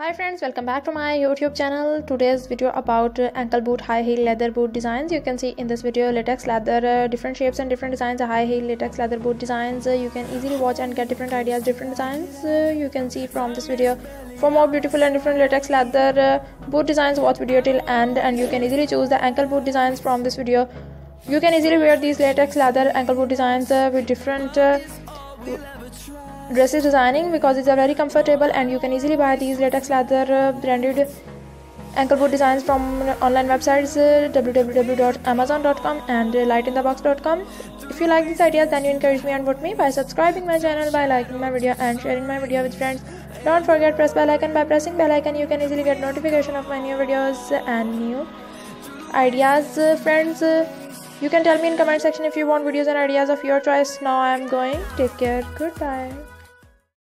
Hi friends, welcome back to my YouTube channel. Today's video about ankle boot, high heel leather boot designs. You can see in this video latex leather, different shapes and different designs, high heel latex leather boot designs. You can easily watch and get different ideas, different designs. You can see from this video. For more beautiful and different latex leather boot designs, watch video till end and you can easily choose the ankle boot designs from this video. You can easily wear these latex leather ankle boot designs with different dresses designing, because these are very comfortable and you can easily buy these latex leather branded ankle boot designs from online websites www.amazon.com and theylightinthebox.com. If you like these ideas, then you encourage me and vote me by subscribing my channel, by liking my video and sharing my video with friends. Don't forget press bell icon. By pressing bell icon you can easily get notification of my new videos and new ideas. Friends, you can tell me in comment section if you want videos and ideas of your choice. Now I am going. Take care. Goodbye.